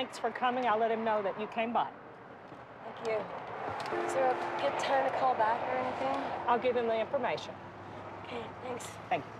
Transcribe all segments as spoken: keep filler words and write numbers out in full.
thanks for coming. I'll let him know that you came by. Thank you. Is there a good time to call back or anything? I'll give him the information. Okay, thanks. Thank you.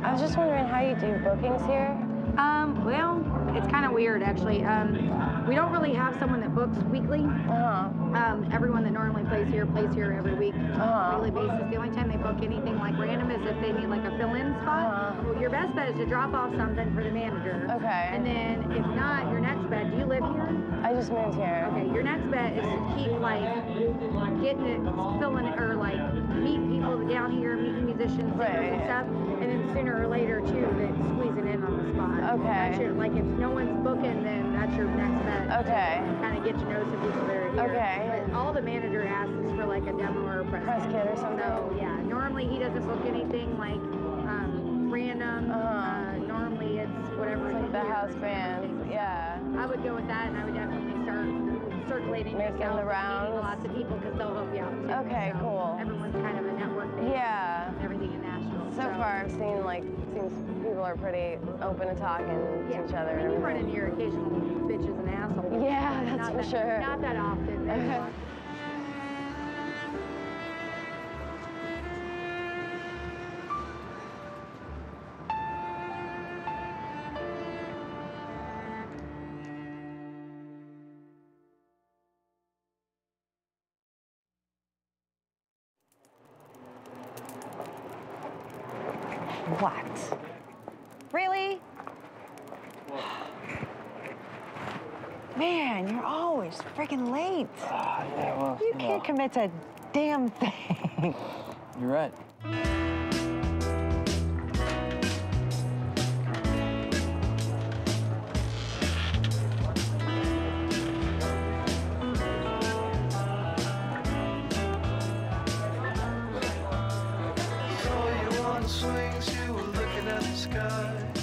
I was just wondering how you do bookings here? Um, well, it's kind of weird, actually. Um, we don't really have someone that books weekly. Uh-huh. Um, everyone that normally plays here plays here every week uh-huh. on a weekly basis. The only time they book anything like random is if they need like a fill-in spot. Uh-huh. Well, your best bet is to drop off something for the manager. Okay. And then if not, your next bet, do you live here? I just moved here. Okay, your next bet is to keep like getting it, filling it, or like meeting people down here, meeting musicians, right. and stuff. And then sooner or later, too, then squeezing in on the spot. Okay. That's your, like, if no one's booking, then that's your next bet. Okay. Kind of get to know some people that are here. Okay. But all the manager asks is for, like, a demo or a press, press kit or something. So, yeah. Normally, he doesn't book anything, like, um, random. Uh-huh. Uh, normally, it's whatever. It's like the house band. Yeah. I would go with that, and I would definitely start circulating yourself around lots of people, because they'll help you out, too. Okay, so cool. Everyone's kind of a network thing. Yeah. Everything in Nashville. So far, I've seen, like, seems people are pretty open to talking yeah. to each other. I mean, you run into your occasional bitches and assholes. Yeah, that's not for that, sure. Not that often. Okay. What? Really? What? Man, you're always freaking late. Uh, yeah, well, you can't well. commit to a damn thing. You're right.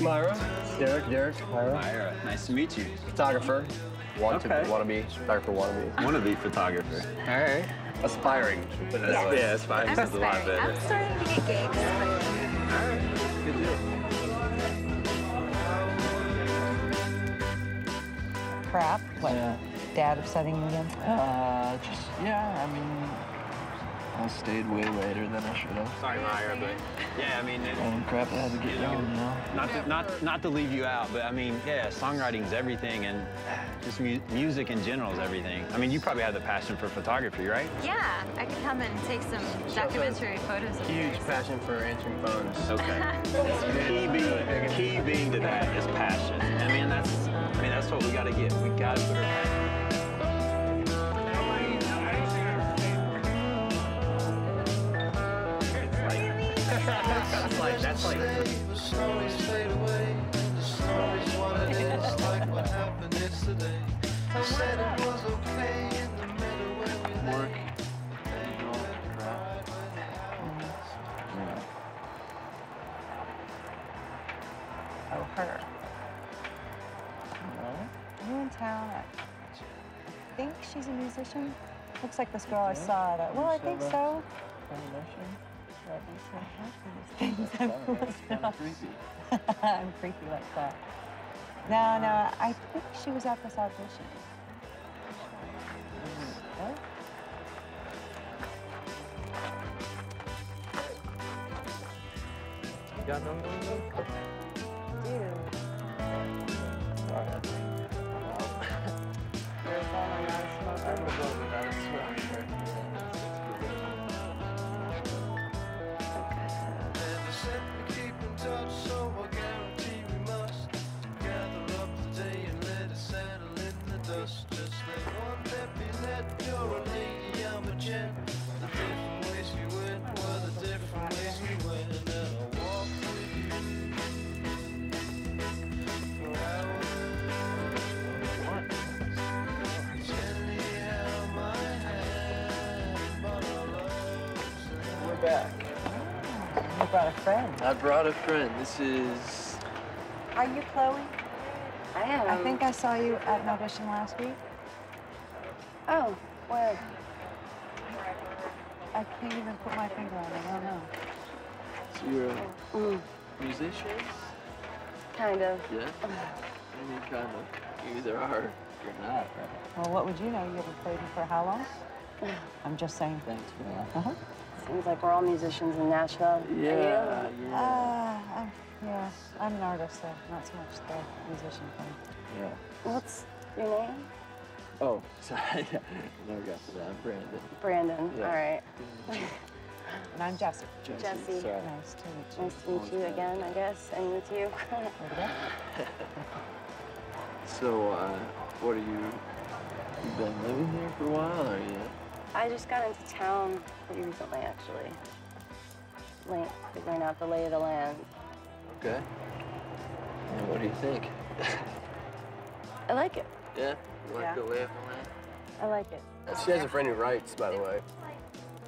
Myra, Derek, Derek, Myra. Myra, nice to meet you. Photographer, want okay. to be, want to be, photographer, want to be. Want to be photographer. All right. Aspiring. Yes. Yeah, aspiring. I'm aspiring. A lot better. I'm starting to get gigs. All right, good deal. Crap. What? Yeah. Dad upsetting you again? Uh, just yeah. I mean, I stayed way later than I should have. Sorry, Myra, but yeah, I mean, it, and crap, I had to get you know, now. Not to, not not to leave you out, but I mean, yeah, songwriting's everything, and just mu music in general is everything. I mean, you probably have the passion for photography, right? Yeah, I could come and take some documentary photos of you. Huge yours. passion for answering phones. Okay. key being key being to that is passion. I mean, that's I mean that's what we got to get. We got to put our passion. That's like, that's like... Work. Oh, her. Are you in town? I think she's a musician. Looks like this girl I saw at... Well, I think so. I things I'm, kind of I'm creepy like that. No, no, I think she was at this audition. Mm-hmm. You got no Dude. All right. You're falling out of smoke. I'm going out of smoke. Just let one that be let go. back. Oh, you brought a friend. I brought a friend. This is... Are you Chloe? I am. I think I saw you at an audition last week. Oh, well... I can't even put my finger on it. I don't know. So you're a mm. musician? Kind of. Yeah? I mean, kind of. You either are or you're not, right? Well, what would you know? You haven't played for how long? I'm just saying. Thanks for that. Uh-huh. Seems like we're all musicians in Nashville. Yeah, Are you? yeah. Uh, I'm, yeah, I'm an artist, so not so much the musician thing. Yeah. What's your name? Oh, sorry. I never got to that. I'm Brandon. Brandon, yeah. All right. And I'm Jesse. Jesse. Jesse. Sorry. Nice to meet you. Nice to meet you again, I guess, and with you. So, uh, what are you? You've been living here for a while, or you? I just got into town pretty recently, actually. Late, figuring out the lay of the land. Okay. And what do you think? I like it. Yeah. You like yeah. the lay of the land? I like it. She has a friend who writes, by the way.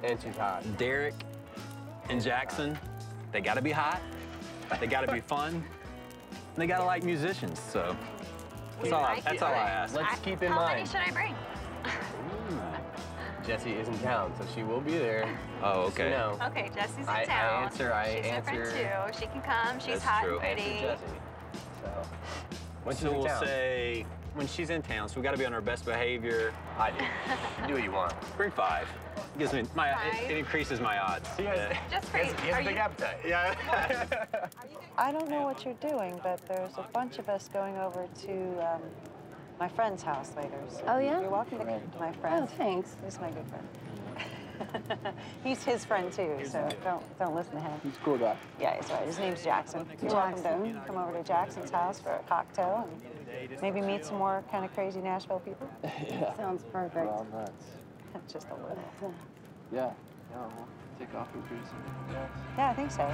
And she's hot. Derek and Jackson, they gotta be hot, they gotta be fun, and they gotta like musicians, so that's all I, that's all I ask. Let's keep in mind. How many should I bring? Jessie is in town, so she will be there. Oh, okay. You know, okay, Jessie's in town. I, I answer, I she's answer. She's friend too. She can come, she's that's hot true. and pretty. Jessie. So, when so she's in we'll town. say, when she's in town, so we gotta be on our best behavior. I do. Do what you want. Bring five. Gives me my, it, it increases my odds. He has, Just for you. He has a big you, appetite. Yeah. I don't know what you're doing, but there's a bunch of us going over to um, my friend's house later. So oh yeah. You're welcome to come to my friend. Oh thanks. He's my good friend. He's his friend too, so don't don't listen to him. He's a cool guy. Yeah, he's right. His name's Jackson. You're welcome to come over to Jackson's house for a cocktail and maybe meet some more kind of crazy Nashville people. Yeah. Sounds perfect. Well, nuts. Just a little. Yeah. Yeah, we'll take off your shoes. Yeah, I think so.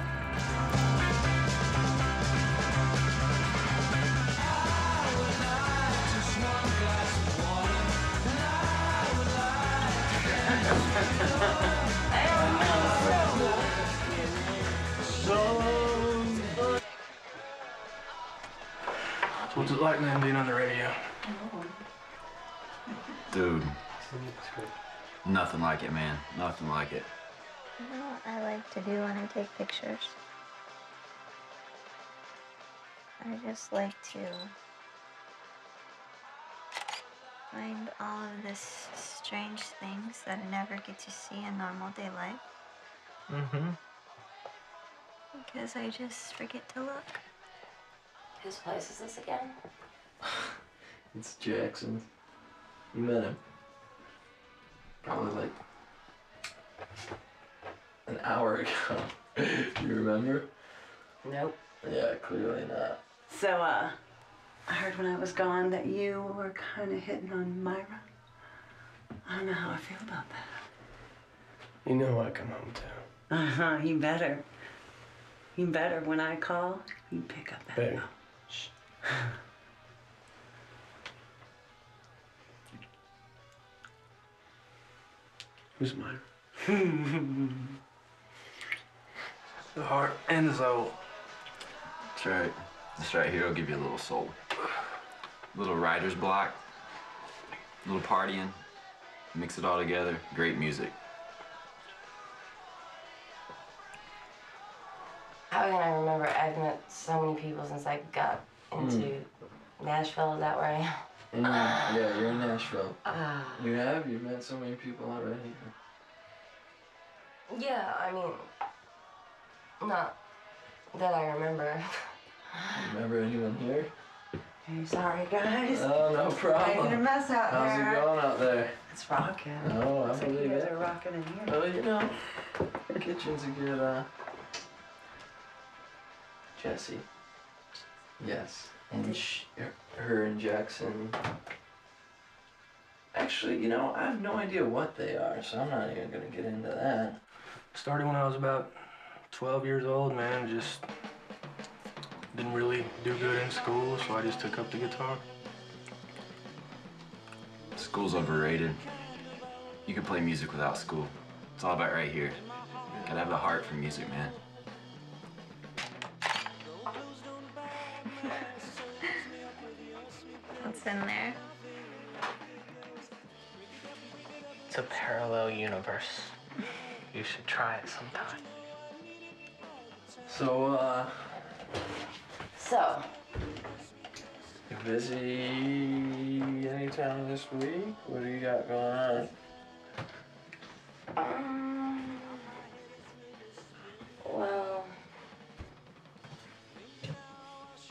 So what's it like, man, being on the radio? Dude. Nothing like it, man. Nothing like it. You know what I like to do when I take pictures? I just like to find all of this strange things that I never get to see in normal day life. Mm-hmm. Because I just forget to look. Whose place is this again? It's Jackson's. You met him. Probably like an hour ago. Do you remember? Nope. Yeah, clearly not. So, uh, I heard when I was gone that you were kind of hitting on Myra. I don't know how I feel about that. You know I come home to. Uh-huh, you better. You better. When I call, you pick up that phone. Shh. Who's mine? The heart and the soul. That's right. This right here will give you a little soul. A little writer's block. A little partying. Mix it all together. Great music. How can I remember? I've met so many people since I got into mm. Nashville. Is that where I am? In, yeah, you're in Nashville. Uh, you have? You've met so many people already. Yeah, I mean, not that I remember. Remember anyone here? Hey, sorry, guys. Oh, no problem. Making a mess out there. How's it going out there? It's rocking. Oh, I believe it. You guys are rocking in here. Oh, you know, the kitchen's a good, uh... Jesse. Yes. And she, her and Jackson. Actually, you know, I have no idea what they are, so I'm not even gonna get into that. Started when I was about twelve years old, man. Just didn't really do good in school, so I just took up the guitar. School's overrated. You can play music without school. It's all about right here. Gotta have a heart for music, man. What's in there? It's a parallel universe. You should try it sometime. So, uh... So... You busy anytime this week? What do you got going on? Um... Well...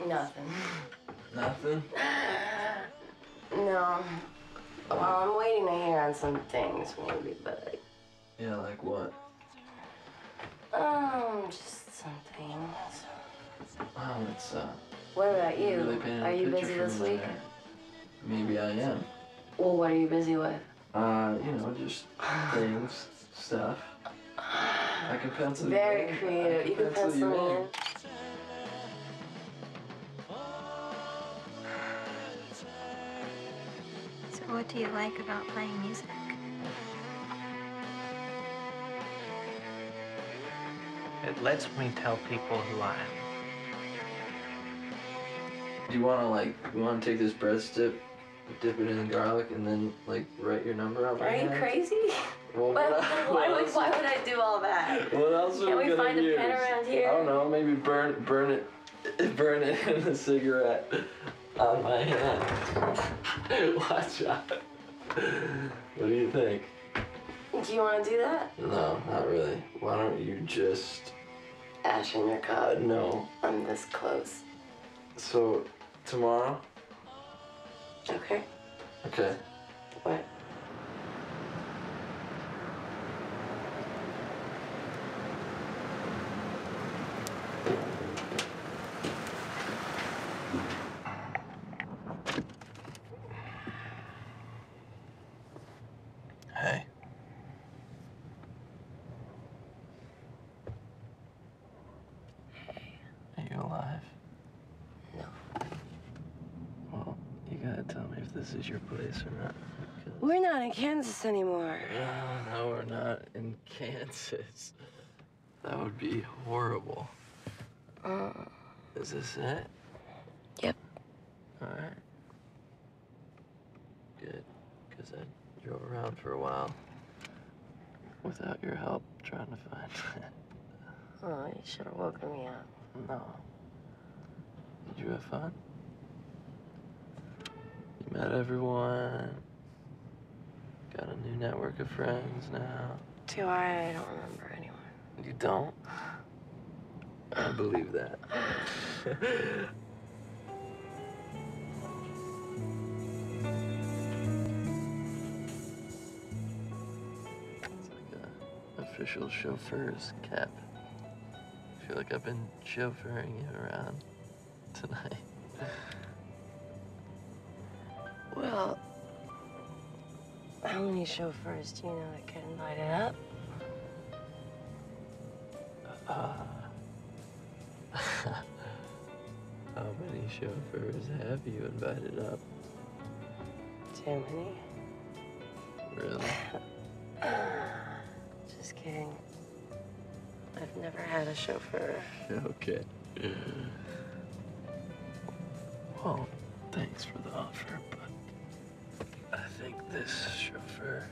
Nothing. Nothing? No. Well, I'm waiting to hear on some things, maybe, but... Like, yeah, like what? Um, just some things. Wow, well, it's, uh... What about you? Really are you busy this week? There. Maybe I am. Well, what are you busy with? Uh, you know, just things, stuff. I can pencil you in. Very creative. You can pencil me in. So what do you like about playing music? It lets me tell people who I am. Do you want to, like, you want to take this breast dip, dip it in garlic, and then, like, write your number out? Are right you now? Crazy? Well, what, what, why, would, why would I do all that? What else are Can we, we find use? a pen around here? I don't know. Maybe burn, burn it, burn it in a cigarette on my hand. Watch out. What do you think? Do you want to do that? No, not really. Why don't you just ash in your cup? No. I'm this close. So, tomorrow? Okay. Okay. What? Hey. Are you alive? Tell me if this is your place or not. We're not in Kansas anymore. No, no, we're not in Kansas. That would be horrible. Uh, is this it? Yep. All right. Good, because I drove around for a while without your help trying to find it. Oh, you should have woken me up. No. Did you have fun? Met everyone. Got a new network of friends now. Do I? I don't remember anyone. You don't? I believe that. It's like a official chauffeur's cap. I feel like I've been chauffeuring you around tonight. Well, how many chauffeurs do you know that can light it up? Uh, how many chauffeurs have you invited up? Too many. Really? Just kidding. I've never had a chauffeur. Okay. Well, thanks for the offer, but I think this chauffeur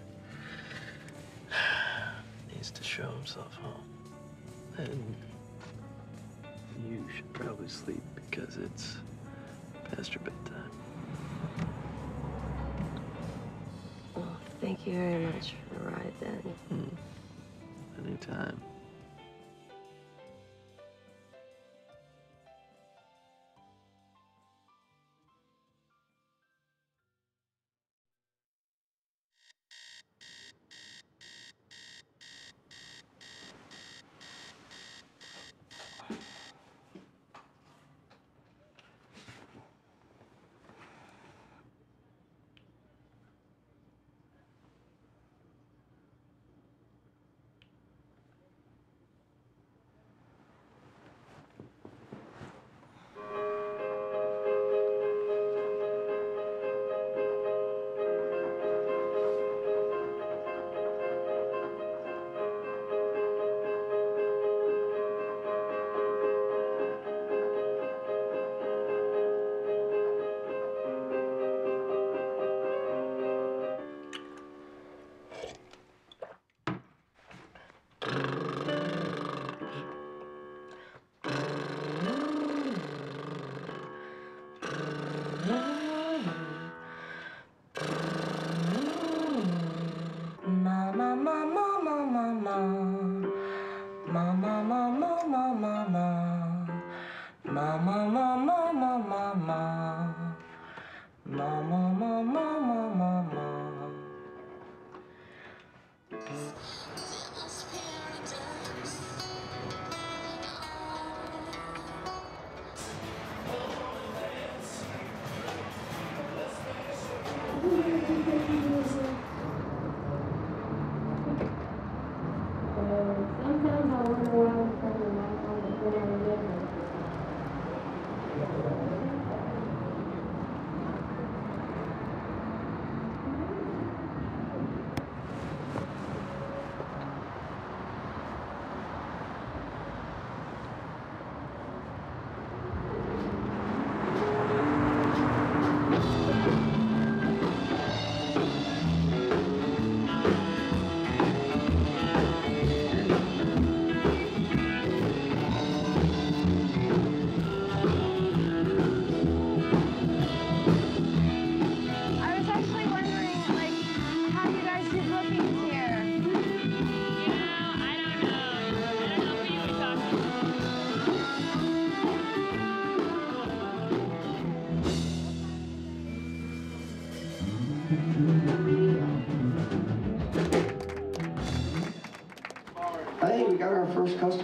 needs to show himself home. And you should probably sleep because it's past your bedtime. Well, thank you very much for the ride then. Mm. Anytime.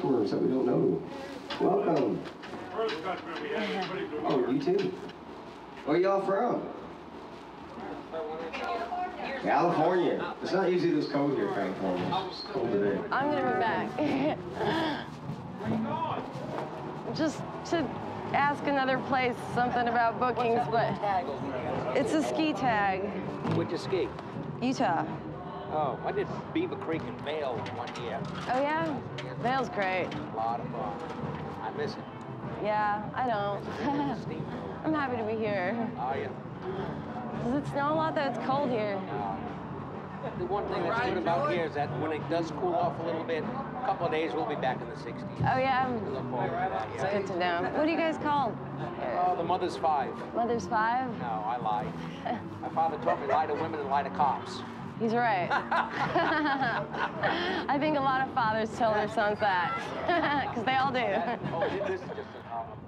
customers that we don't know. Welcome. First customer we had. Oh, you too. Where y'all from? California. It's not usually this cold here in California. It's cold today. I'm gonna be back. Where you going? Just to ask another place something about bookings, but it's a ski tag. Where'd you ski? Utah. Oh, I did Beaver Creek and Vail one year. Oh yeah? Vail's great. A lot of fun. I miss it. Yeah, I don't. I'm happy to be here. Oh yeah. Does it snow a lot though? It's cold here. Uh, the one thing that's good about here is that when it does cool off a little bit, a couple of days we'll be back in the sixties. Oh yeah, that, it's yeah. good to know. What do you guys call? Oh, uh, the Mother's Five. Mother's Five? No, I lied. My father told me lie to women and lie to cops. He's right. I think a lot of fathers tell their sons that, because they all do. Oh, this is just a problem.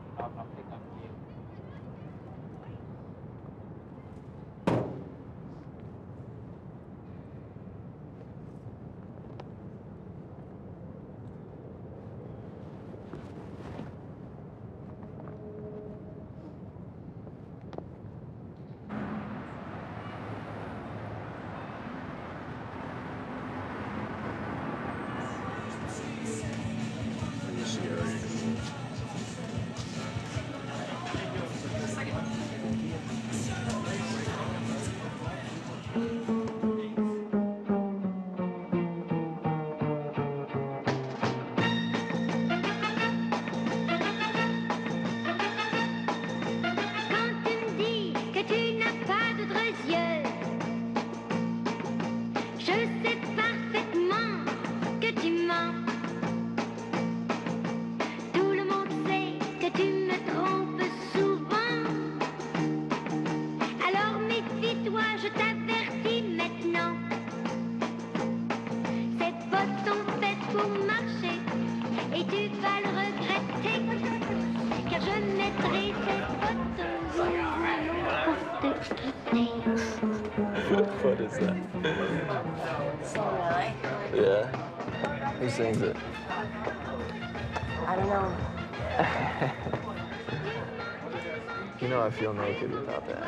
I feel naked without that.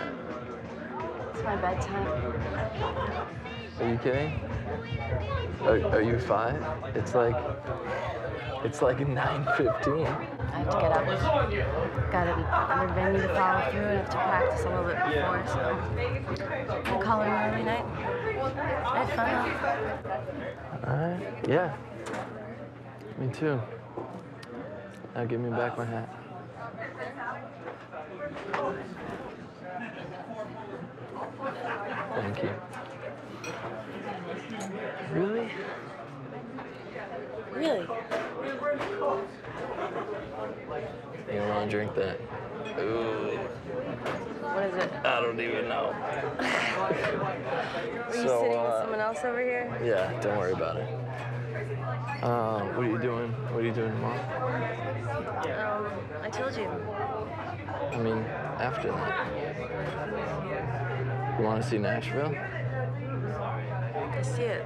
It's my bedtime. Are you kidding? Are, are you five? It's like, it's like nine fifteen. I have to get up. Got another venue to follow through. I have to practice a little bit before, so I'm coloring every night. I had fun. All right. Yeah. Me too. Now give me back my hat. Thank you. Really? Really? You don't want to drink that. Ooh. What is it? I don't even know. Were you so, sitting uh, with someone else over here? Yeah, don't worry about it. Um, what are you doing? What are you doing tomorrow? Um, I told you. I mean, after that. You want to see Nashville? I see it.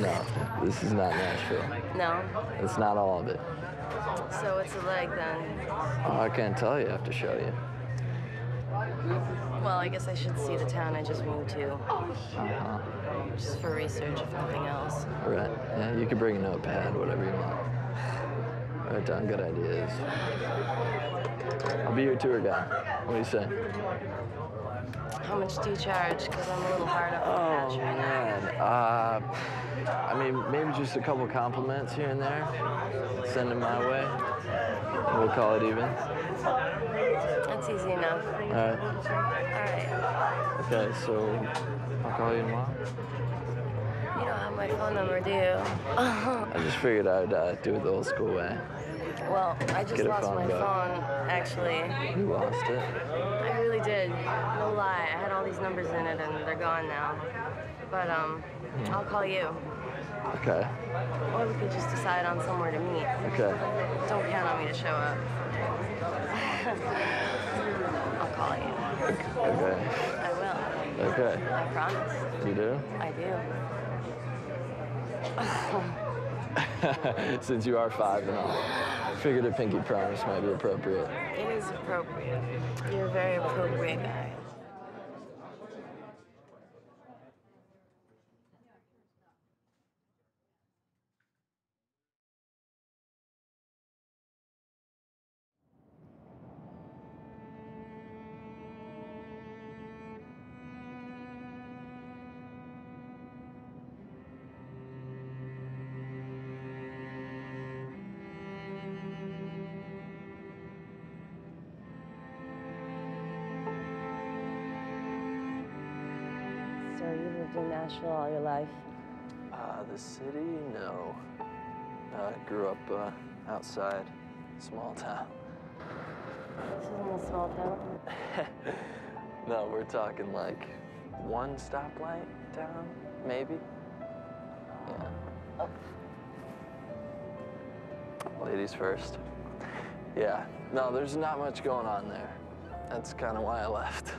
No, this is not Nashville. No? It's not all of it. So what's it like, then? Oh, I can't tell you. I have to show you. Well, I guess I should see the town I just moved to. Uh-huh. Just for research, if nothing else. Right. Yeah, you can bring a notepad, whatever you want. Write down good ideas. I'll be your tour guide. What do you say? How much do you charge? Because I'm a little hard up on the patch right now. Uh, I mean, maybe just a couple compliments here and there. Send them my way. We'll call it even. That's easy enough. All right. All right. Okay, so I'll call you tomorrow. You don't have my phone number, do you? I just figured I'd uh, do it the old school way. Well, I just Get lost my phone, actually. You lost it? I really did. No lie. I had all these numbers in it, and they're gone now. But um, hmm. I'll call you. Okay. Or we could just decide on somewhere to meet. Okay. Don't count on me to show up. I'll call you. Okay. I will. Okay. I promise. You do? I do. Since you are five and all, I figured a pinky promise might be appropriate. It is appropriate. You're a very appropriate guy. In Nashville all your life? Uh, the city? No. Uh, I grew up uh, outside, small town. This isn't a small town. No, we're talking like one stoplight down, maybe. Yeah. Oh. Ladies first. Yeah. No, there's not much going on there. That's kind of why I left.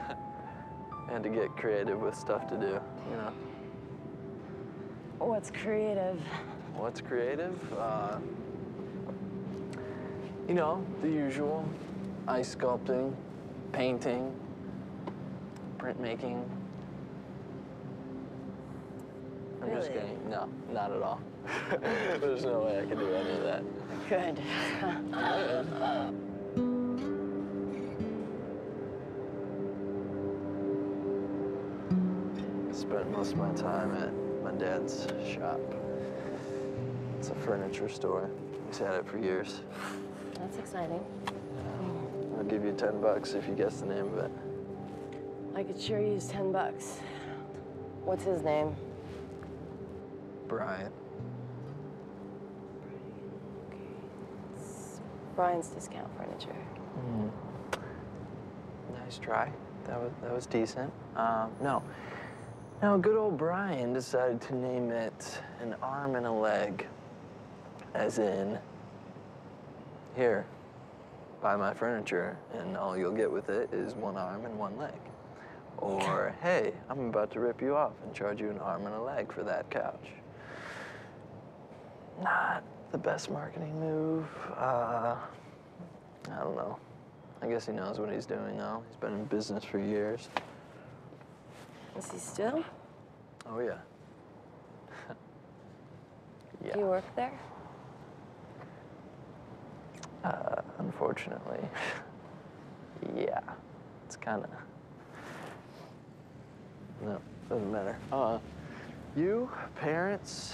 I had to get creative with stuff to do, you know. What's creative? What's creative? Uh, you know, the usual. Ice sculpting, painting, printmaking. I'm really? Just kidding. No, not at all. There's no way I could do any of that. Good. Good. Spent most of my time at my dad's shop. It's a furniture store. He's had it for years. That's exciting. I'll give you ten bucks if you guess the name of it. I could sure use ten bucks. What's his name? Brian. Brian, okay. It's Brian's Discount Furniture. Mm. Nice try. That was, that was decent. Um, no. Now, good old Brian decided to name it An Arm and a Leg, as in, here, buy my furniture, and all you'll get with it is one arm and one leg. Or, hey, I'm about to rip you off and charge you an arm and a leg for that couch. Not the best marketing move. Uh, I don't know. I guess he knows what he's doing now. He's been in business for years. Is he still? Oh, yeah. Yeah. Do you work there? Uh, unfortunately. Yeah. It's kind of... No, doesn't matter. Uh, you, parents,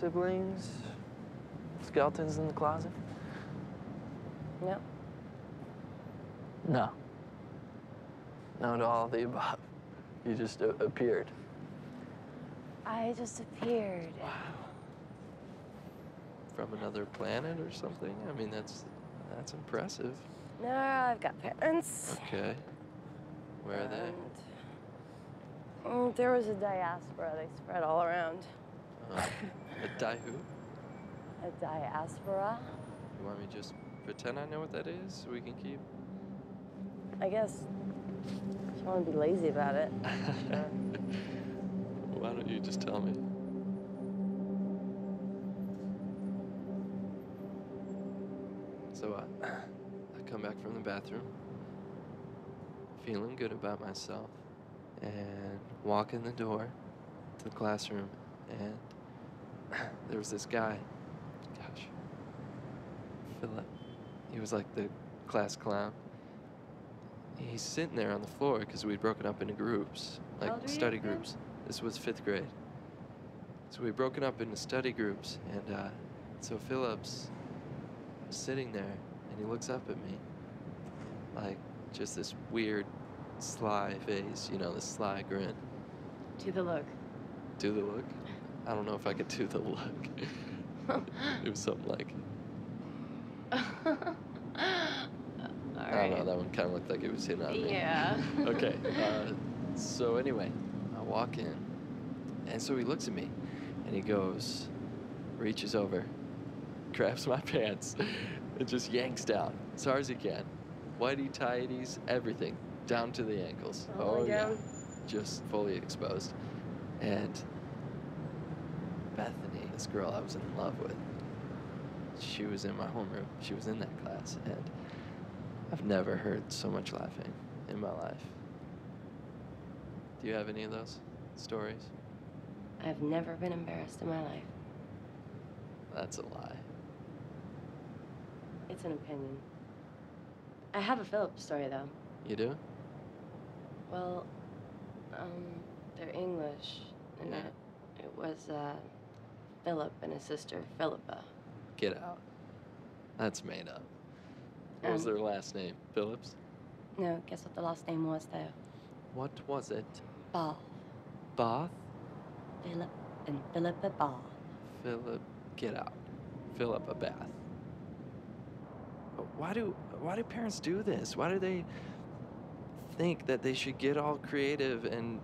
siblings, skeletons in the closet? No. No. No to all of the above. You just uh, appeared. I just appeared. Wow. From another planet or something? I mean, that's that's impressive. No, I've got parents. Okay. Where and, are they? Um, there was a diaspora. They spread all around. Uh, a di who? A diaspora. You want me to just pretend I know what that is so we can keep? I guess. I want to be lazy about it. Sure. Why don't you just tell me? So I, I come back from the bathroom, feeling good about myself, and walk in the door to the classroom, and there was this guy, gosh, Philip. He was like the class clown. He's sitting there on the floor because we'd broken up into groups, like study groups. This was fifth grade. So we'd broken up into study groups, and uh, so Phillips was sitting there, and he looks up at me, like just this weird, sly face, you know, this sly grin. Do the look. Do the look? I don't know if I could do the look. It was something like... I don't know, that one kind of looked like it was hitting on me. Yeah. Okay, uh, so anyway, I walk in, and so he looks at me, and he goes, reaches over, grabs my pants, and just yanks down, as hard as he can. Whitey, tighties, everything, down to the ankles. Oh, oh yeah. Just fully exposed. And Bethany, this girl I was in love with. She was in my homeroom. She was in that class, and I've never heard so much laughing in my life. Do you have any of those stories? I've never been embarrassed in my life. That's a lie. It's an opinion. I have a Phillips story, though. You do? Well, um, they're English, and yeah. it, it was uh, Philip and his sister, Philippa. Get out. That's made up. What um, was their last name? Phillips? No, guess what the last name was, though? What was it? Bath. Bath? Philip and Philippa Bath. Philip, get out. Philippa Bath. Why do, why do parents do this? Why do they think that they should get all creative and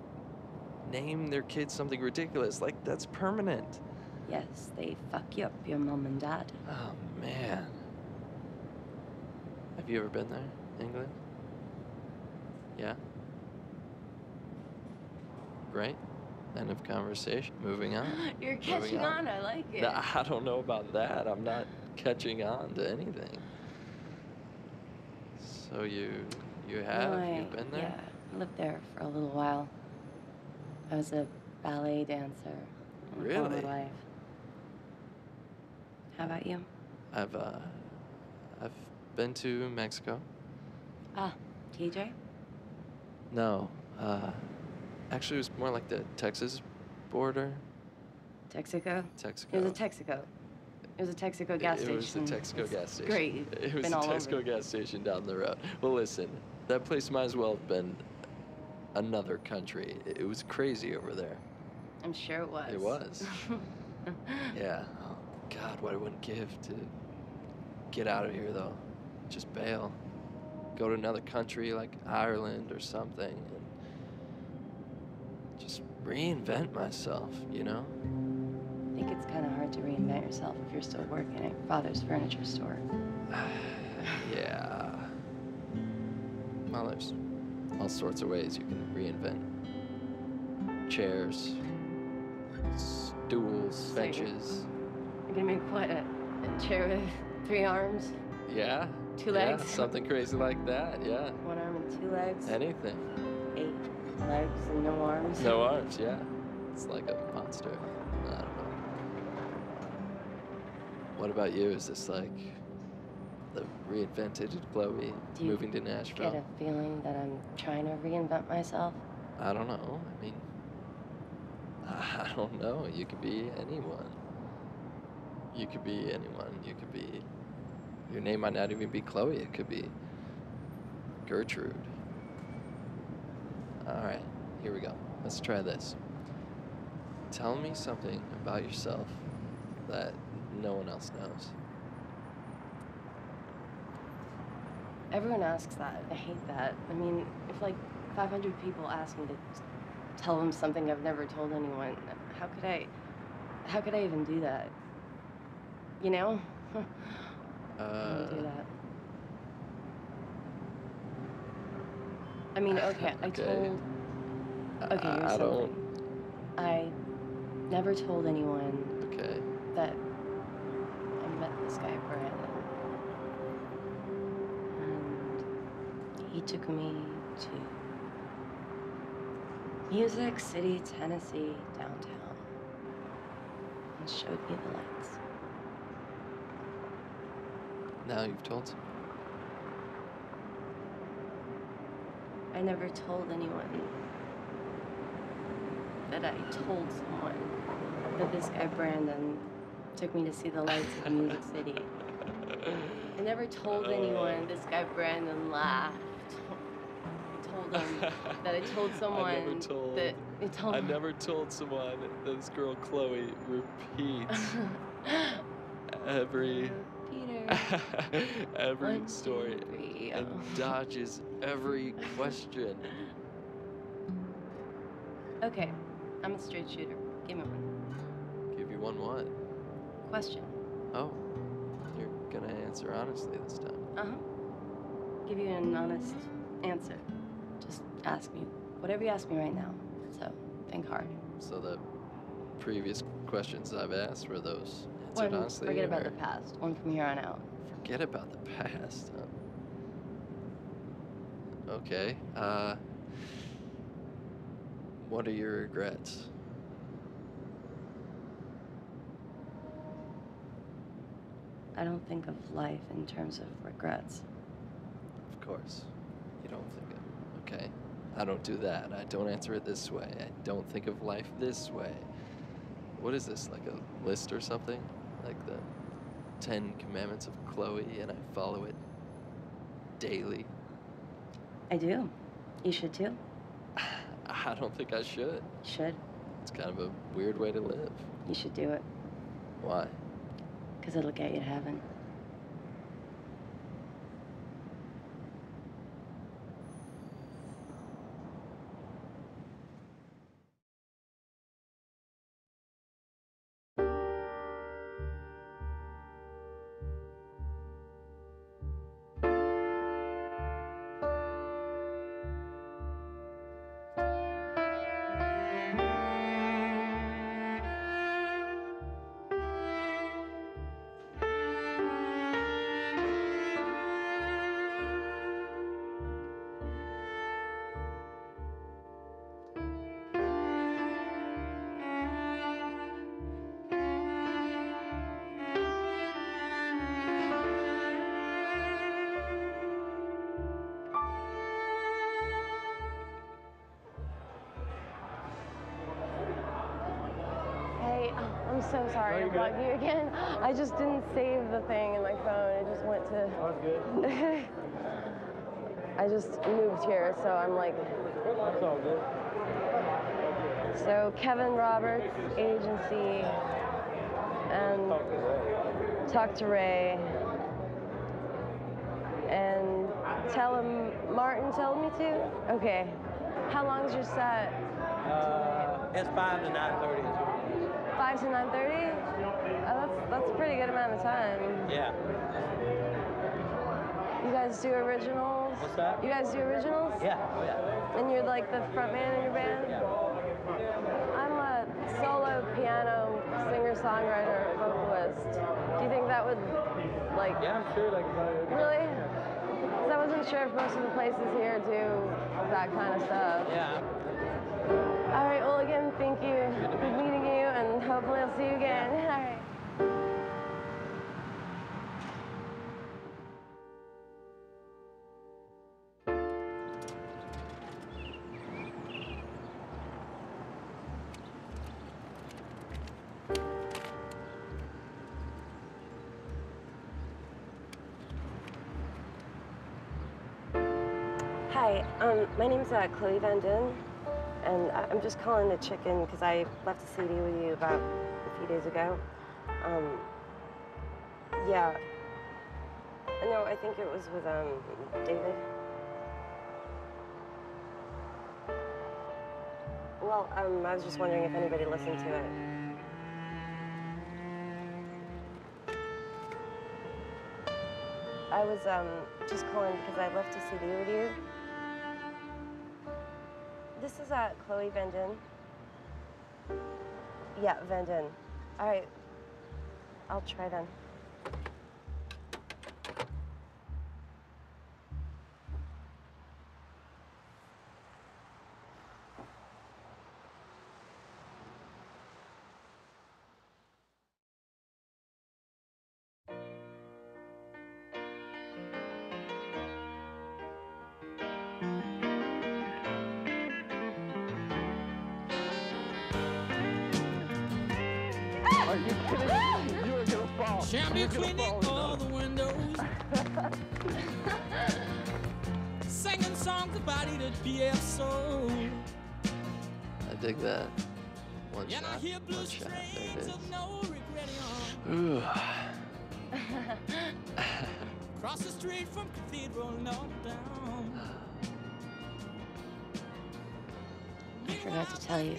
name their kids something ridiculous? Like, that's permanent. Yes, they fuck you up, your mom and dad. Oh, man. Have you ever been there, England? Yeah? Right? End of conversation. Moving on. You're catching on. on. I like it. No, I don't know about that. I'm not catching on to anything. So you, you have? No, I, You've been there? Yeah, I lived there for a little while. I was a ballet dancer. Really? All my life. How about you? I've, uh, I've been to Mexico. Ah, T J? No, uh, actually it was more like the Texas border. Texaco? Texaco. It was a Texaco. It was a Texaco gas station. It was the Texaco gas station. Great. It was the Texaco gas station down the road. Well, listen, that place might as well have been another country. It was crazy over there. I'm sure it was. It was. Yeah. Oh, God, what I wouldn't give to get out of here, though. Just bail. Go to another country like Ireland or something and just reinvent myself, you know? I think it's kind of hard to reinvent yourself if you're still working at Father's furniture store. Yeah. Well, there's all sorts of ways you can reinvent. Chairs, stools, benches. You're gonna make what, a, a chair with three arms? Yeah. Two legs? Yeah, something crazy like that, yeah. One arm and two legs? Anything. Eight legs and no arms? No arms, yeah. It's like a monster. I don't know. What about you? Is this like the reinvented Chloe moving to Nashville? Do you get a feeling that I'm trying to reinvent myself? I don't know. I mean, I don't know. You could be anyone. You could be anyone. You could be... Your name might not even be Chloe. It could be Gertrude. All right. Here we go. Let's try this. Tell me something about yourself that no one else knows. Everyone asks that. I hate that. I mean, if like five hundred people ask me to tell them something I've never told anyone, how could I, how could I even do that? You know? uh, I wouldn't do that. I mean, okay, okay. I told. Okay, I, here's I don't. I never told anyone. Okay. That. Met this guy Brian, and he took me to Music City, Tennessee, downtown, and showed me the lights. Now you've told someone. I never told anyone that I told someone that this guy Brandon took me to see the lights of Music City. I never told anyone this guy Brandon laughed. I told him that I told someone I never told, that I told I never told someone that this girl Chloe repeats every Peter. every One, story two, three, oh. and dodges every question. Okay, I'm a straight shooter. Give me one. Give you one what? Question. Oh, you're gonna answer honestly this time. Uh-huh. Give you an honest answer. Just ask me whatever you ask me right now. So think hard. So the previous questions I've asked were those. Or honestly, forget about or... the past. One from here on out. Forget about the past. Oh. Okay. Uh, what are your regrets? I don't think of life in terms of regrets. Of course. You don't think of... Okay. I don't do that. I don't answer it this way. I don't think of life this way. What is this, like a list or something? Like the Ten Commandments of Chloe, and I follow it daily? I do. You should too. I don't think I should. You should. It's kind of a weird way to live. You should do it. Why? Because it'll get you to heaven. So sorry to bug you again. I just didn't save the thing in my phone. It just went to... Oh, that's good. I just moved here, so I'm like... That's all good. So Kevin Roberts, agency, and talk to Ray, and tell him Martin told me to? Okay. How long is your set? Uh, it's five to nine thirty. Five to nine thirty. Oh, that's that's a pretty good amount of time. Yeah. You guys do originals. What's that? You guys do originals. Yeah. Oh, yeah. And you're like the front man in your band. Yeah. I'm a solo piano singer songwriter vocalist. Do you think that would like? Yeah, I'm sure. Like. Really? Because I wasn't sure if most of the places here do that kind of stuff. Yeah. All right. Well, again, thank you. Good meeting. Hopefully I'll see you again. All right. Hi, um, my name's uh, Chloe Van Dun. And I'm just calling to check in because I left a C D with you about a few days ago. Um, yeah. No, I think it was with um, David. Well, um, I was just wondering if anybody listened to it. I was um, just calling because I left a C D with you. This is uh, Chloe Van Dun. Yeah, Van Dun. All right, I'll try then. Are you kidding me? You are gonna fall. Champion cleaning all the windows. Singing songs about it P F soul. I dig that. One shot, one shot, there it is. Cross the street from Cathedral North down. I forgot to tell you.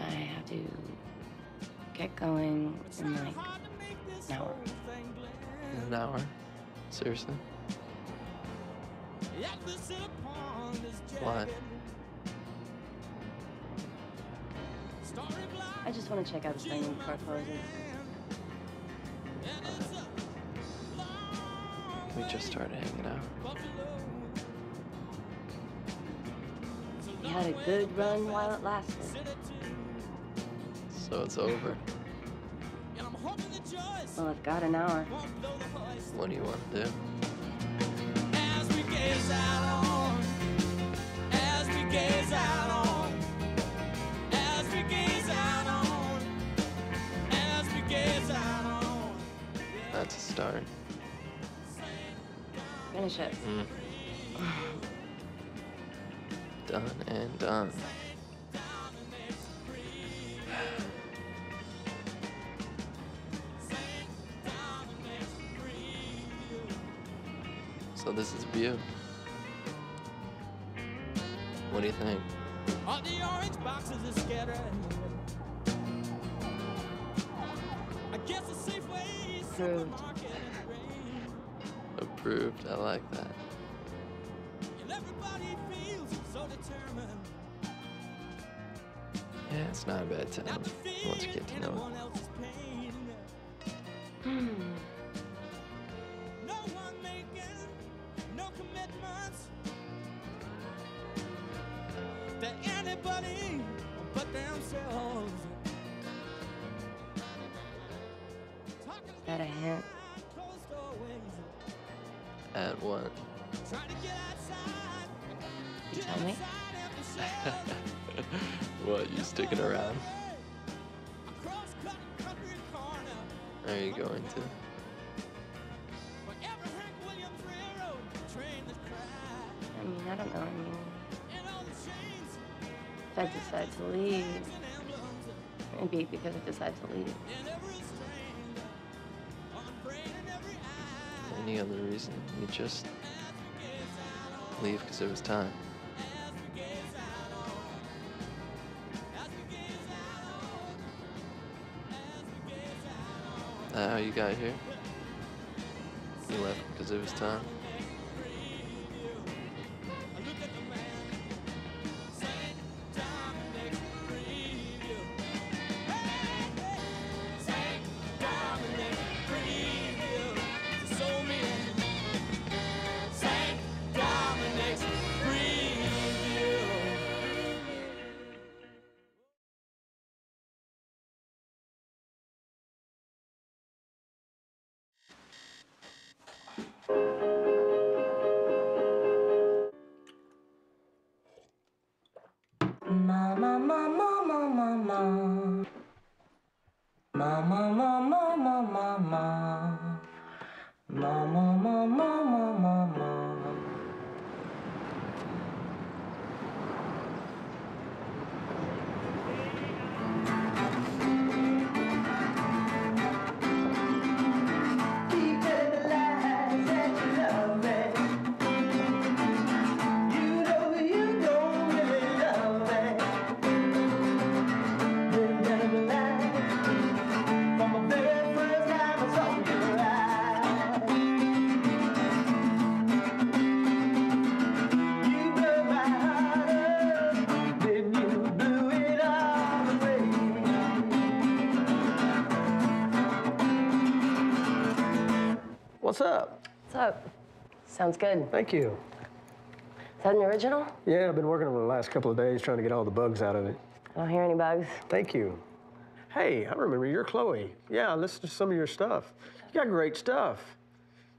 I have to get going in like an hour. An hour? Seriously? Why? I just want to check out this thing before it closes. We just started hanging out. We had a good run while it lasted. So it's over. Well, I've got an hour. What do you want to do? As we gaze out on, as we gaze out on, as we gaze out on, as we gaze out on. That's a start. Finish it. Mm. Done and done. So this is view. What do you think? All the orange boxes are scattered. I guess a safe way is the market in the rain. Approved. I like that. And everybody feels so determined. Yeah, it's not a bad time once you get to know it. Hmm. Is that a hint? At what? You tell me? What, you sticking around? Where are you going to? I mean, I don't know. I mean, if I decide to leave, it'd be because I decide to leave. Any other reason? You just leave because it was time. That how you got here? You left because it was time. What's up? What's up? Sounds good. Thank you. Is that an original? Yeah, I've been working over the last couple of days trying to get all the bugs out of it. I don't hear any bugs. Thank you. Hey, I remember you're Chloe. Yeah, I listened to some of your stuff. You got great stuff.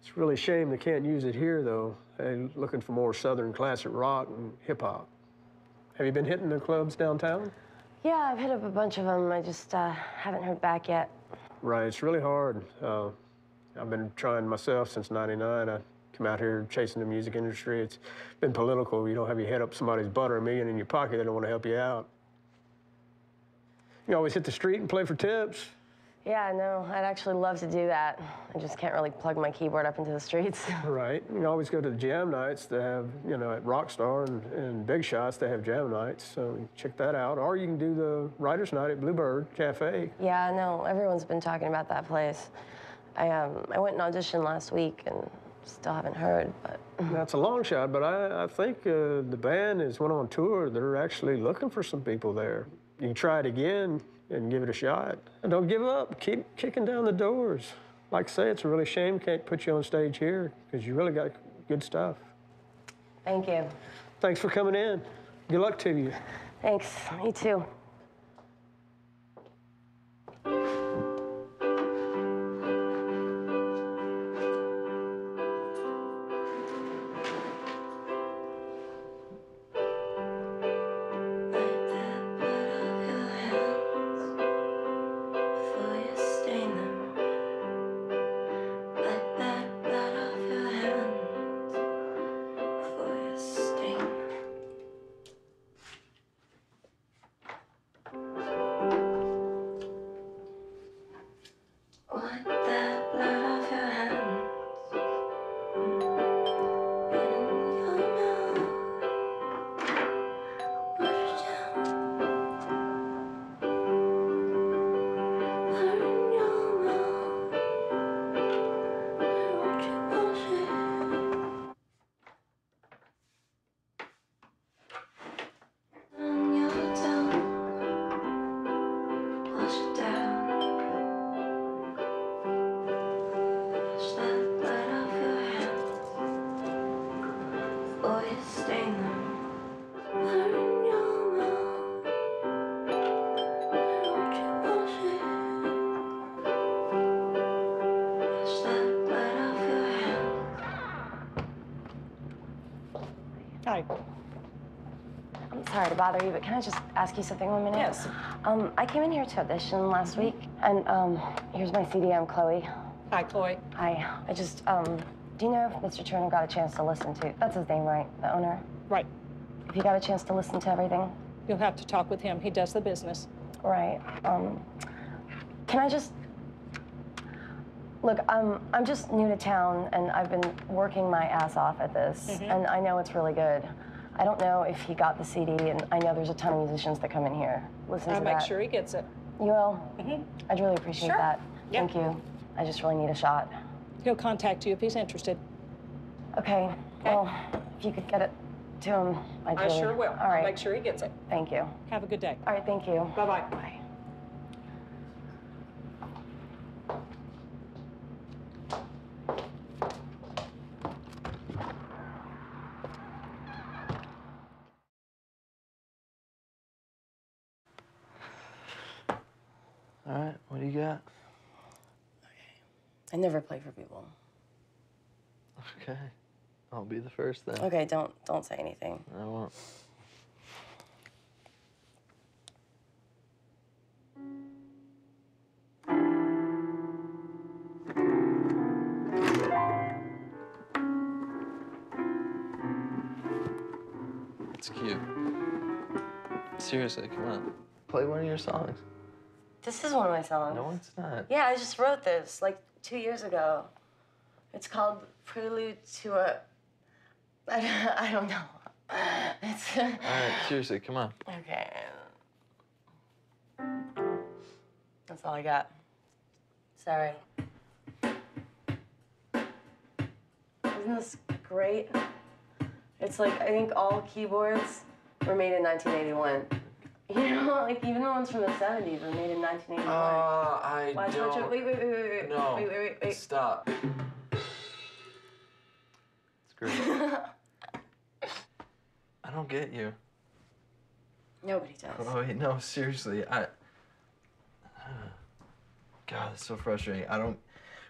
It's really a shame they can't use it here, though. I'm looking for more Southern classic rock and hip-hop. Have you been hitting the clubs downtown? Yeah, I've hit up a bunch of them. I just uh, haven't heard back yet. Right, it's really hard. Uh, I've been trying myself since ninety-nine. I come out here chasing the music industry. It's been political. You don't have your head up somebody's butt or a million in your pocket. They don't want to help you out. You always hit the street and play for tips. Yeah, I know. I'd actually love to do that. I just can't really plug my keyboard up into the streets. Right. You always go to the jam nights. They have, you know, at Rockstar and, and Big Shots, they have jam nights. So check that out. Or you can do the writer's night at Bluebird Cafe. Yeah, I know. Everyone's been talking about that place. I, um, I went and auditioned last week and still haven't heard, but... That's a long shot, but I, I think uh, the band is went on tour. They're actually looking for some people there. You can try it again and give it a shot. And don't give up. Keep kicking down the doors. Like I say, it's a really shame can't put you on stage here because you really got good stuff. Thank you. Thanks for coming in. Good luck to you. Thanks. Me too. I'm sorry to bother you, but can I just ask you something one minute? Yes. Um, I came in here to audition last mm-hmm. week, and um, here's my C D. I'm Chloe. Hi, Chloe. Hi. I just, um, do you know if Mister Turner got a chance to listen to, that's his name, right? The owner? Right. If you got a chance to listen to everything? You'll have to talk with him. He does the business. Right. Um, can I just, look, um, I'm just new to town, and I've been working my ass off at this, mm-hmm. and I know it's really good. I don't know if he got the C D, and I know there's a ton of musicians that come in here. Listen I'll to that. I'll make sure he gets it. You will? Mm-hmm. I'd really appreciate sure. that. Yep. Thank you. I just really need a shot. He'll contact you if he's interested. Okay. okay. Well, if you could get it to him, I'd I really... sure will. All right. I'll make sure he gets it. Thank you. Have a good day. All right, thank you. Bye-bye. Bye. All right, what do you got? Okay. I never play for people. Okay. I'll be the first then. Okay, don't don't say anything. I won't. It's cute. Seriously, come on. Play one of your songs. This is one of my songs. No, it's not. Yeah, I just wrote this, like, two years ago. It's called Prelude to a... I don't, I don't know. It's... All right, seriously, come on. Okay. That's all I got. Sorry. Isn't this great? It's like, I think all keyboards were made in nineteen eighty-one. You know, like, even the ones from the seventies were made in nineteen eighty-one. Uh, I watch, don't... Watch, watch, wait, wait, wait, wait, wait. No. Wait, wait, wait, wait. Stop. It's great. I don't get you. Nobody does. Oh, wait, no, seriously, I... God, it's so frustrating. I don't...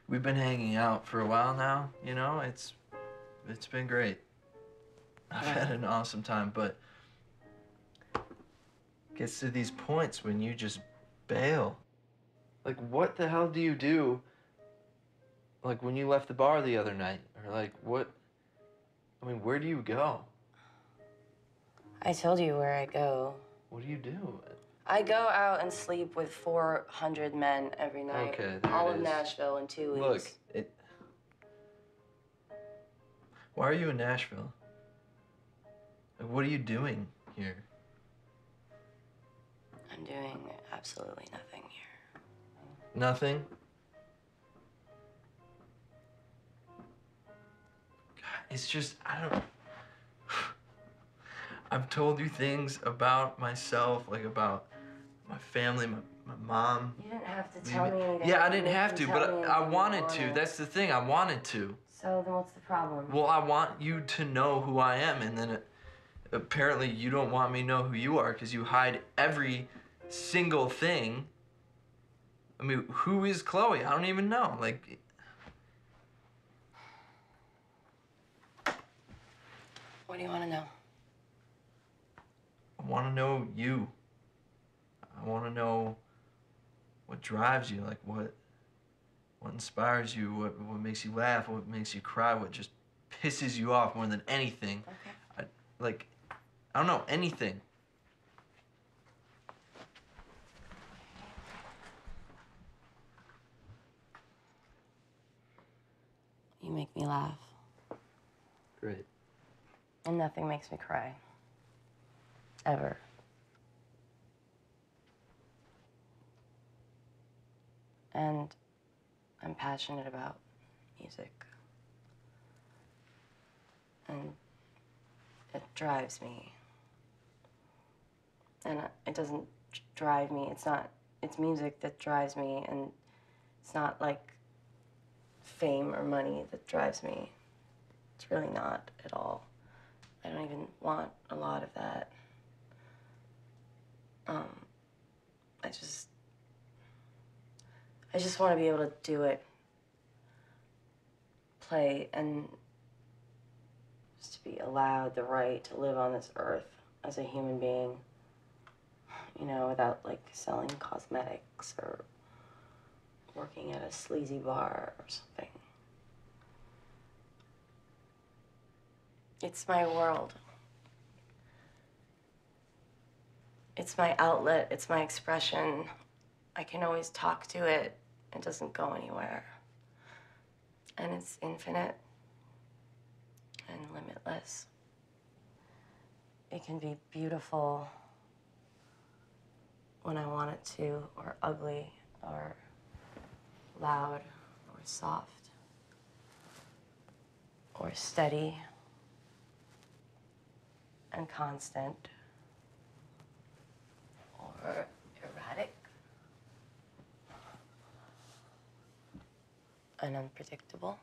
We've been hanging out for a while now, you know? It's... It's been great. I've yeah. had an awesome time, but... Gets to these points when you just bail. Like, what the hell do you do? Like, when you left the bar the other night, or like, what? I mean, where do you go? I told you where I go. What do you do? I go out and sleep with four hundred men every night. Okay, there all it is. Of Nashville in two weeks. Look, it. Why are you in Nashville? Like, what are you doing here? I'm doing absolutely nothing here. Nothing? God, it's just, I don't... I've told you things about myself, like about family, my, my mom. You didn't have to tell me anything. Yeah, I didn't have to, but I, I wanted to. That's the thing, I wanted to. So then what's the problem? Well, I want you to know who I am, and then it, apparently you don't want me to know who you are because you hide every single thing. I mean, who is Chloe? I don't even know. Like. What do you want to know? I want to know you. I want to know what drives you, like what what inspires you, what, what makes you laugh, what makes you cry, what just pisses you off more than anything. Okay. I, like, I don't know, anything. You make me laugh. Great. And nothing makes me cry. Ever. And I'm passionate about music. And it drives me. And it doesn't drive me, it's not, it's music that drives me, and it's not like fame or money that drives me. It's really not at all. I don't even want a lot of that. Um, I just, I just want to be able to do it, play, and just to be allowed the right to live on this earth as a human being, you know, without like selling cosmetics or working at a sleazy bar or something. It's my world. It's my outlet, it's my expression. I can always talk to it. It doesn't go anywhere. And it's infinite and limitless. It can be beautiful when I want it to, or ugly, or loud, or soft, or steady and constant. Or erratic and unpredictable.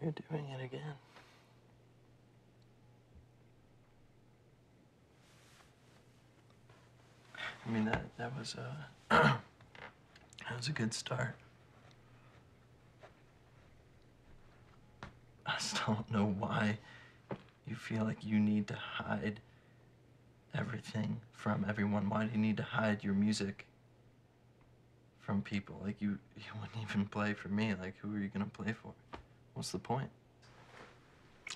You're doing it again. I mean, that, that was a, that was a good start. I still don't know why you feel like you need to hide everything from everyone. Why do you need to hide your music from people? Like, you, you wouldn't even play for me. Like, who are you gonna play for? What's the point?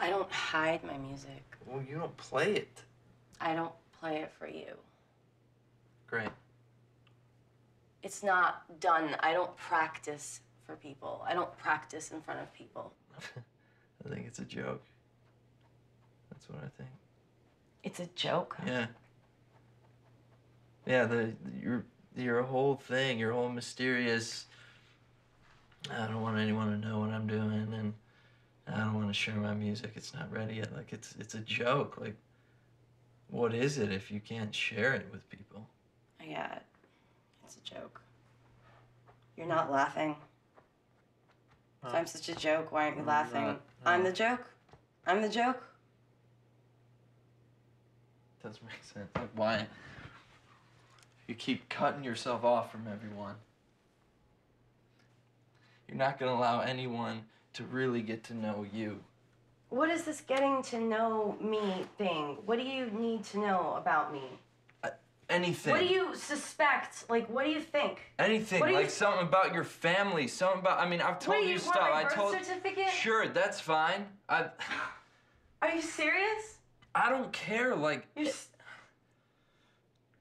I don't hide my music. Well, you don't play it. I don't play it for you. Great. It's not done. I don't practice for people. I don't practice in front of people. I think it's a joke. That's what I think. It's a joke? Yeah. Yeah, the, your, your whole thing, your whole mysterious, I don't want anyone to know what I'm doing, and I don't want to share my music. It's not ready yet. Like, it's, it's a joke. Like, what is it if you can't share it with people? I got it. It's a joke. You're not laughing. If I'm such a joke, why aren't you laughing? Not, no. I'm the joke. I'm the joke. Doesn't make sense. Like, why? You keep cutting yourself off from everyone. You're not going to allow anyone to really get to know you. What is this getting to know me thing? What do you need to know about me? Anything. What do you suspect? Like, what do you think? Anything. Like, th something about your family. Something about. I mean, I've told what do you, you stuff. Want my birth I told. Certificate? Sure, that's fine. I. Are you serious? I don't care. Like. You're s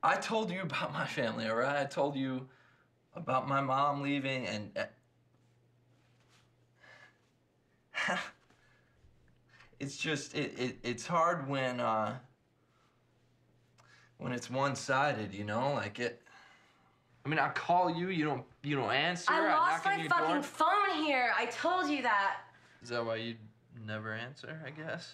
I told you about my family, all right? I told you about my mom leaving and. Uh, it's just, it, it it's hard when, uh, when it's one-sided, you know, like it, I mean, I call you, you don't, you don't answer. I lost I my fucking door. phone here. I told you that. Is that why you never answer, I guess?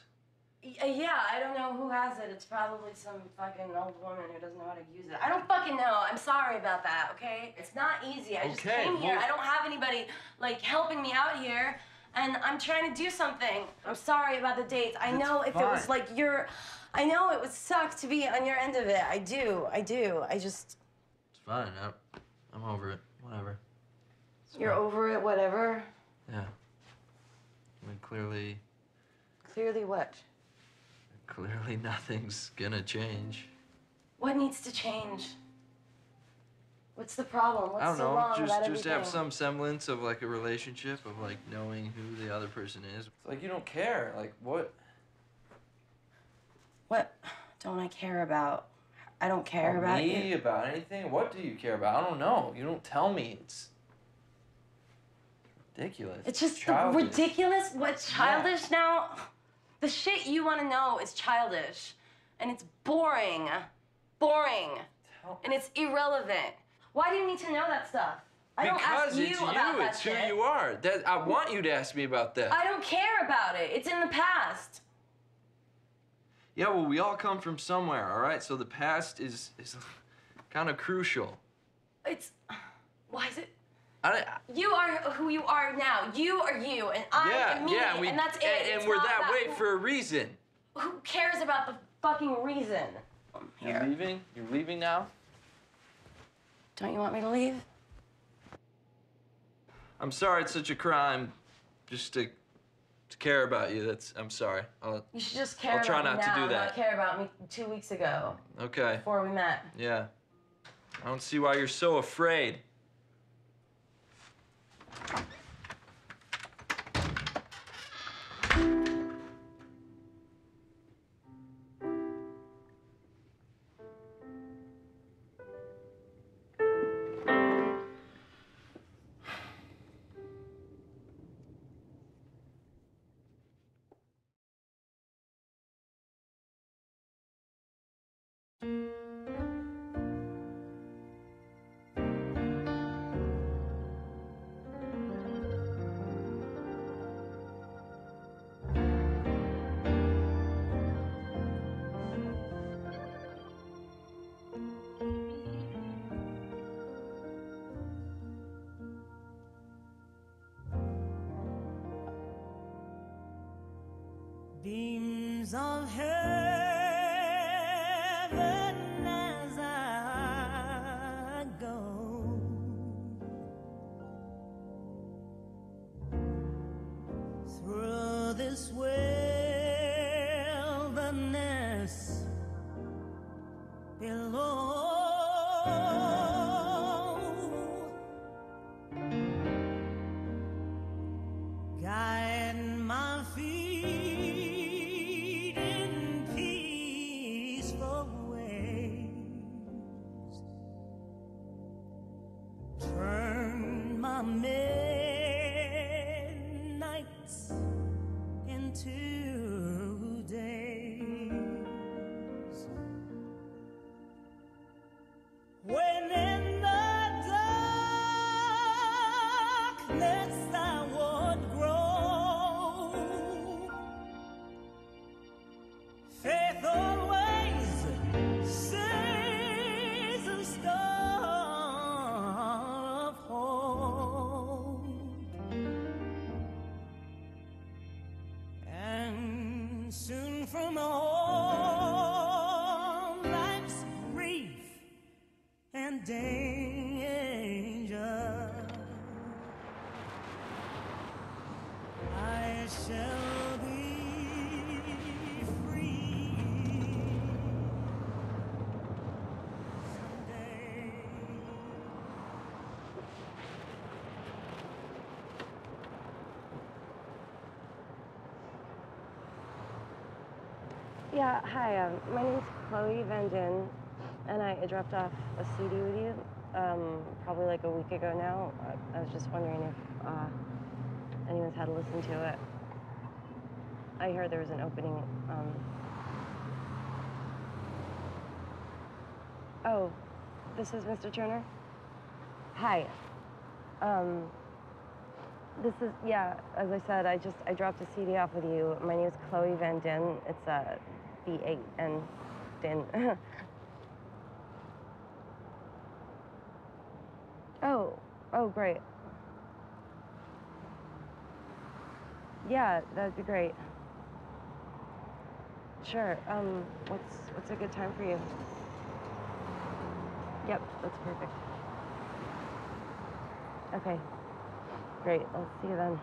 Yeah, I don't know who has it. It's probably some fucking old woman who doesn't know how to use it. I don't fucking know. I'm sorry about that, okay? It's not easy. I okay, just came here. Well, I don't have anybody, like, helping me out here, and I'm trying to do something. I'm sorry about the dates. I know if fine. it was, like, your... I know it would suck to be on your end of it. I do. I do. I just... It's fine. I'm, I'm over it. Whatever. It's You're fine. over it, whatever? Yeah. I mean, clearly... Clearly what? Clearly nothing's gonna change. What needs to change? What's the problem? What's I don't so know, wrong just, about just have some semblance of like a relationship, of like knowing who the other person is. It's like you don't care, like what? What don't I care about? I don't care about, about me, you. Me, about anything? What do you care about? I don't know, you don't tell me. It's ridiculous. It's just childish. ridiculous? What's childish yeah. now? The shit you want to know is childish, and it's boring, boring, and it's irrelevant. Why do you need to know that stuff? I because don't ask you, you about that shit. Because it's you, it's who you are. That, I want you to ask me about that. I don't care about it. It's in the past. Yeah, well, we all come from somewhere, all right? So the past is, is kind of crucial. It's... Why is it... I, you are who you are now. You are you, and I yeah, am me, yeah, we, and that's it. And, and we're that way who, for a reason. Who cares about the fucking reason? I'm here. You're leaving? You're leaving now? Don't you want me to leave? I'm sorry it's such a crime just to, to care about you. That's I'm sorry. I'll, you should just care I'll about try not me now to do that. Not care about me two weeks ago. Okay. Before we met. Yeah. I don't see why you're so afraid. Beams of heaven as I go, through this wilderness below, guide my feet. Yeah, hi, um, my name's Chloe Vengeance, and I dropped off a C D with you um, probably like a week ago now. I was just wondering if uh, anyone's had to listen to it. I heard there was an opening. Um... Oh, this is Mister Turner? Hi. Um, this is, yeah, as I said, I just, I dropped a C D off with you. My name is Chloe Van Din. It's uh, B eight N Din. Oh, oh, great. Yeah, that'd be great. Sure. Um, what's what's a good time for you? Yep, that's perfect. Okay. Great. I'll see you then.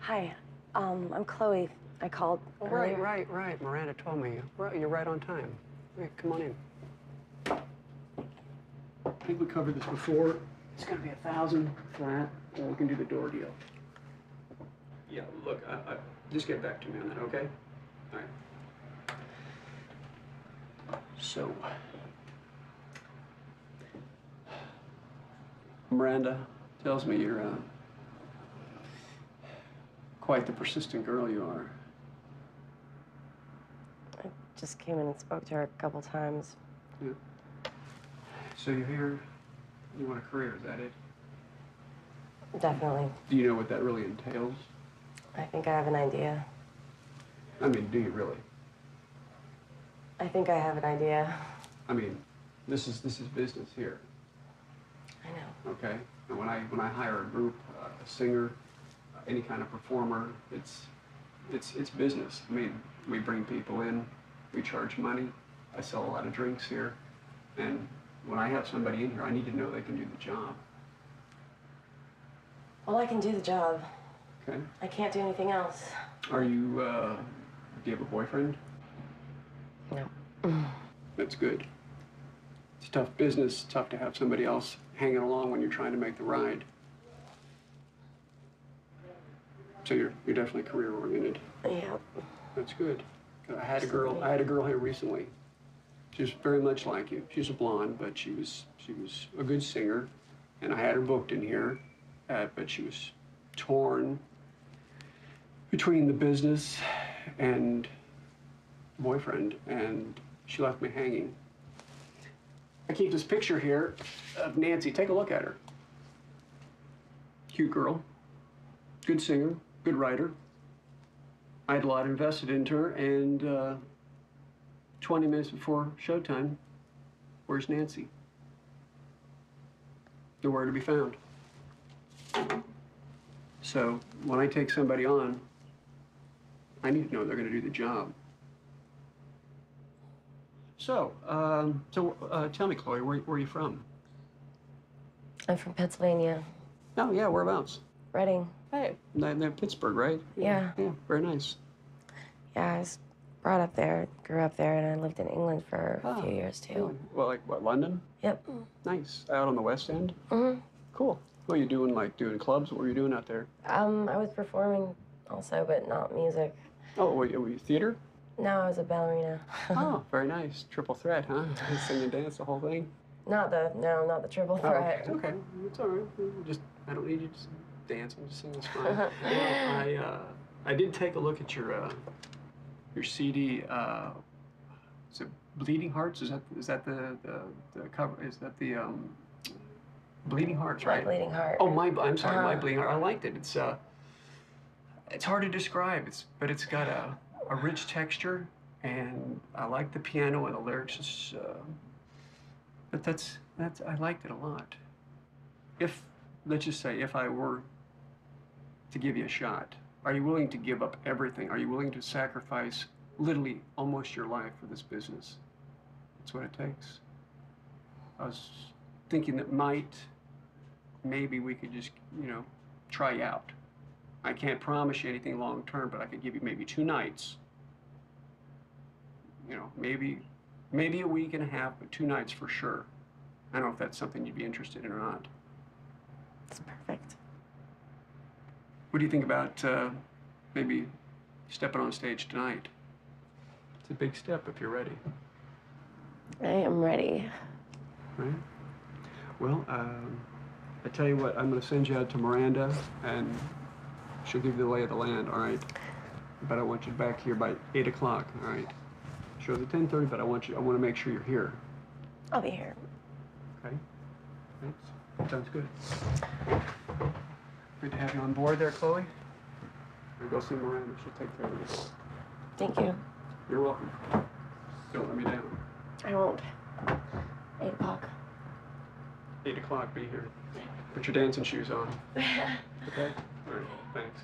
Hi, um, I'm Chloe. I called oh, Right, earlier. right, right. Miranda told me. You're right on time. Right, come on in. I think we covered this before. It's going to be a thousand flat, or we can do the door deal. Yeah, look, I, I, just get back to me on that, okay? All right. So, Miranda tells me you're, uh, quite the persistent girl you are. I just came in and spoke to her a couple times. Yeah. So you're here, you want a career, is that it? Definitely. Do you know what that really entails? I think I have an idea. I mean, do you really? I think I have an idea. I mean, this is this is business here. I know. Okay. And when I when I hire a group, uh, a singer, any kind of performer, it's it's it's business. I mean, we bring people in, we charge money, I sell a lot of drinks here, and when I have somebody in here, I need to know they can do the job. Well, I can do the job. Okay. I can't do anything else. Are you, uh, do you have a boyfriend? No. That's good. It's tough business, tough to have somebody else hanging along when you're trying to make the ride. So you're you're definitely career oriented. Yeah. That's good. I had a girl I had a girl here recently. She was very much like you. She's a blonde, but she was she was a good singer, and I had her booked in here, uh, but she was torn between the business and boyfriend, and she left me hanging. I keep this picture here of Nancy. Take a look at her. Cute girl. Good singer, good writer. I had a lot invested into her, and uh, twenty minutes before showtime, where's Nancy? Nowhere to be found. So when I take somebody on, I need to know they're going to do the job. So, um, so uh, tell me, Chloe, where, where are you from? I'm from Pennsylvania. Oh yeah, whereabouts? Reading. Hey, they're Pittsburgh, right? Yeah. Yeah, very nice. Yeah, I was brought up there, grew up there, and I lived in England for oh, a few years, too. Really? Well, like, what, London? Yep. Nice. Out on the West End? Mm-hmm. Cool. What were you doing, like, doing clubs? What were you doing out there? Um, I was performing also, but not music. Oh, were you, were you theater? No, I was a ballerina. Oh, very nice. Triple threat, huh? Sing and dance, the whole thing? Not the, no, not the triple threat. Oh, okay, okay. It's all right. Just, I don't need you to dance and just sing this fine. Well, I uh, I did take a look at your uh, your C D. Uh, is it Bleeding Hearts? Is that is that the the, the cover? Is that the um, Bleeding Hearts? Right. My Bleeding Heart. Oh my! I'm sorry. Uh, my Bleeding Heart. I liked it. It's uh, it's hard to describe. It's but it's got a a rich texture, and I like the piano and the lyrics. It's, uh, but that's that's I liked it a lot. If let's just say if I were to give you a shot, are you willing to give up everything? Are you willing to sacrifice literally almost your life for this business? That's what it takes. I was thinking that might, maybe we could just, you know, try out. I can't promise you anything long term, but I could give you maybe two nights. You know, maybe, maybe a week and a half, but two nights for sure. I don't know if that's something you'd be interested in or not. It's perfect. What do you think about uh, maybe stepping on stage tonight? It's a big step if you're ready. I am ready. Right. Well, um, I tell you what, I'm going to send you out to Miranda, and she'll give you the lay of the land, all right? But I want you back here by eight o'clock, all right? Show's at ten thirty, but I want you, I want to make sure you're here. I'll be here. Okay. Thanks. Sounds good. Good to have you on board there, Chloe. We'll go see Miranda. She'll take care of you. Thank you. You're welcome. Don't let me down. I won't. Eight o'clock. Eight o'clock, be here. Put your dancing shoes on. Okay? All right, thanks.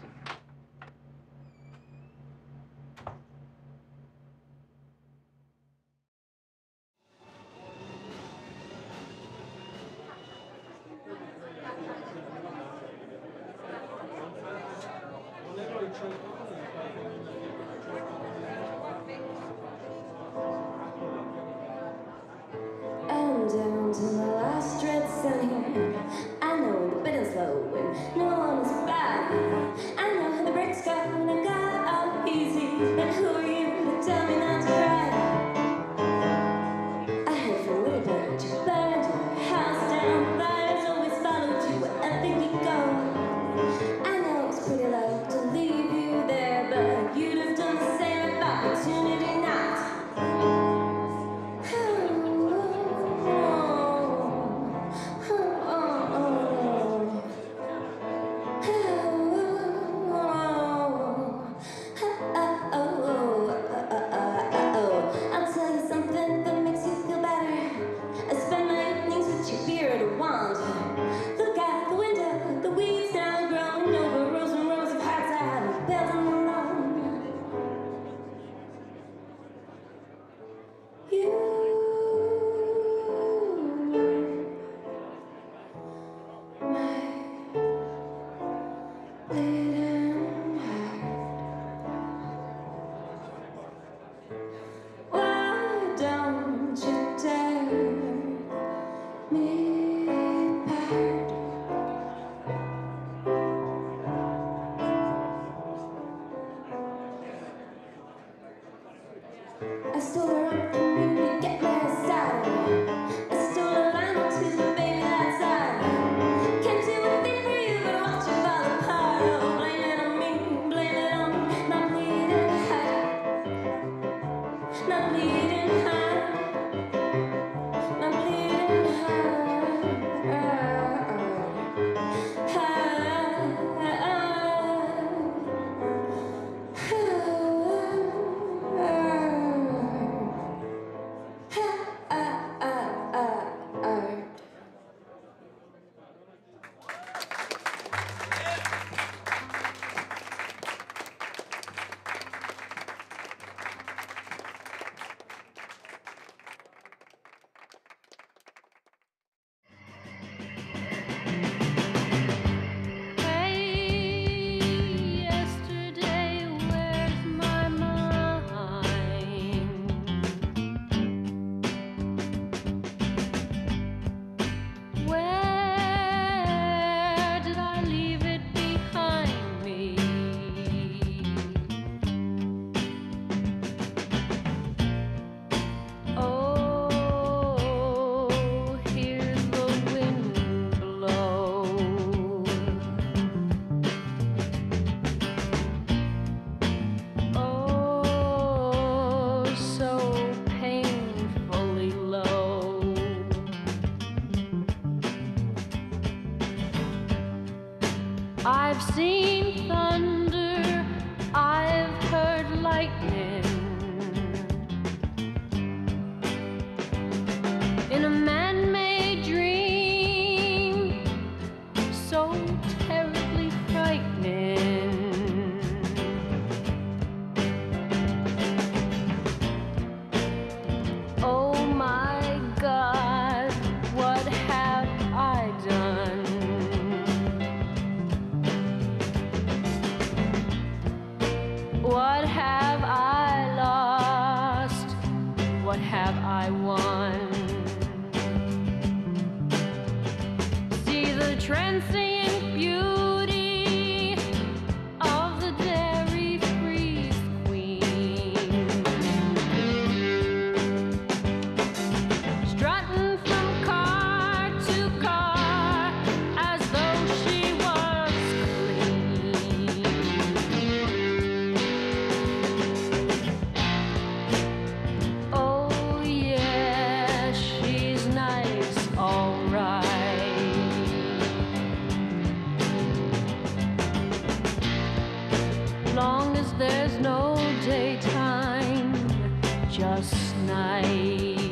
Transient. just nice.